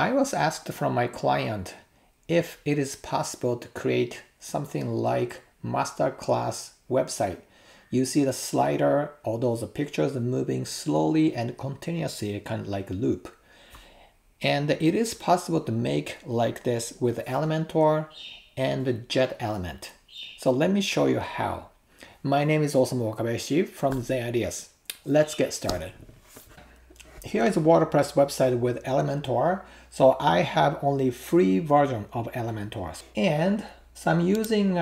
I was asked from my client if it is possible to create something like MasterClass website. You see the slider, although the pictures are moving slowly and continuously, kind of like a loop. And it is possible to make like this with Elementor and JetElement. So let me show you how. My name is Osamu Wakabayashi from Zen Ideas. Let's get started. Here is a WordPress website with Elementor. So I have only free version of Elementor. And so I'm using,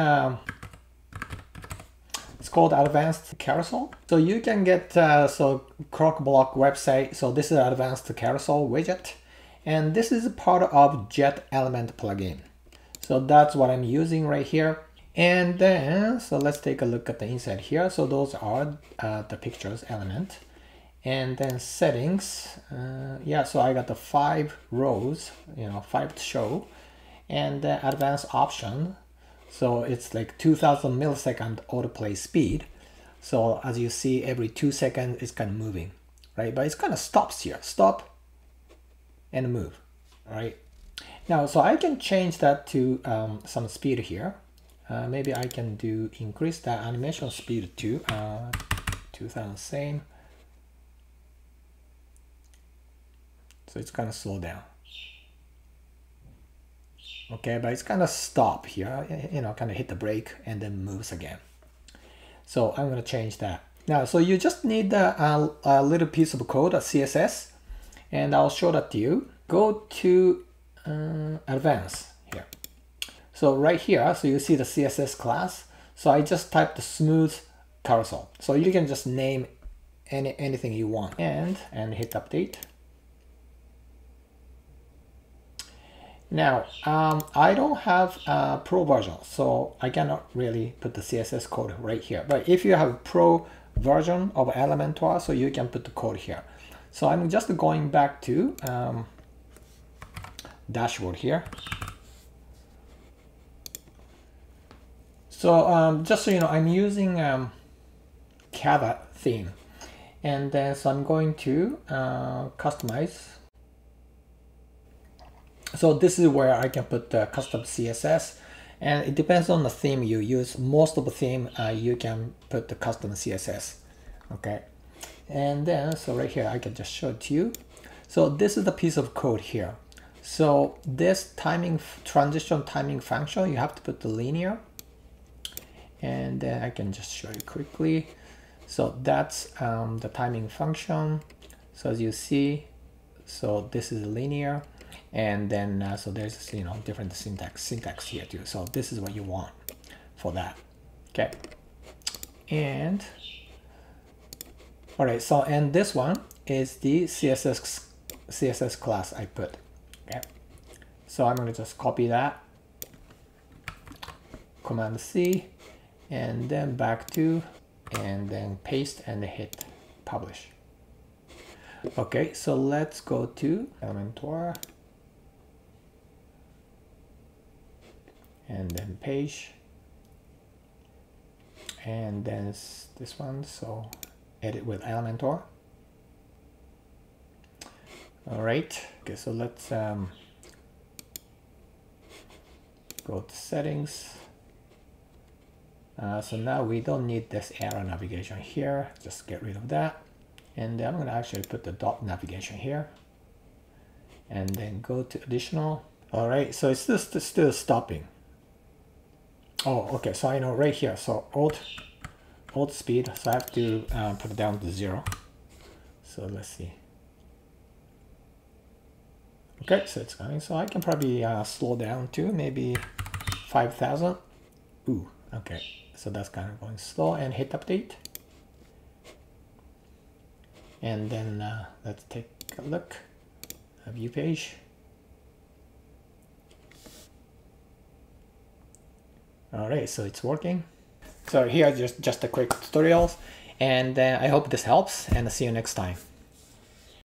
it's called Advanced Carousel. So you can get CrocBlock website. So this is Advanced Carousel widget. And this is part of JetElement plugin. So that's what I'm using right here. And then, so let's take a look at the inside here. So those are the pictures element. And then settings, yeah, so I got the 5 rows, you know, 5 to show, and advanced option. So it's like 2000 millisecond autoplay speed. So as you see, every 2 seconds, it's kind of moving, right? But it's kind of stops here, stop and move, right? Now, so I can change that to some speed here. Maybe I can do increase the animation speed to 2000 same. So it's kind of slow down. Okay, but it's kind of stop here, you know, kind of hit the brake and then moves again. So I'm going to change that. Now, so you just need a little piece of code, a CSS, and I'll show that to you. Go to advanced here. So right here, so you see the CSS class. So I just typed the smooth carousel. So you can just name anything you want and hit update. Now, I don't have a pro version, so I cannot really put the CSS code right here. But if you have a pro version of Elementor, so you can put the code here. So I'm just going back to dashboard here. So just so you know, I'm using Kava theme. And then, so I'm going to customize. So this is where I can put the custom CSS, and it depends on the theme you use. Most of the theme you can put the custom CSS. Okay, and then so right here I can just show it to you. So this is the piece of code here. So this timing transition timing function, you have to put the linear, and then I can just show you quickly. So that's the timing function. So as you see, so this is linear. And then so there's, you know, different syntax here too. So this is what you want for that. Okay, and all right, so and this one is the CSS class I put. Okay, so I'm going to just copy that, command C, and then back to, and then paste and hit publish. Okay, so let's go to Elementor and then page, and then this one, so edit with Elementor. All right, okay, so let's go to settings. So now we don't need this arrow navigation here, just get rid of that. And then I'm gonna actually put the dot navigation here, and then go to additional. All right, so it's just still stopping. Oh, okay, so I know right here, so alt speed, so I have to put it down to 0. So let's see. Okay, so it's coming, so I can probably slow down to maybe 5000. Ooh, okay, so that's kind of going slow, and hit update. And then let's take a look at view page. All right, so it's working. So here are just a quick tutorial, and I hope this helps, and I'll see you next time.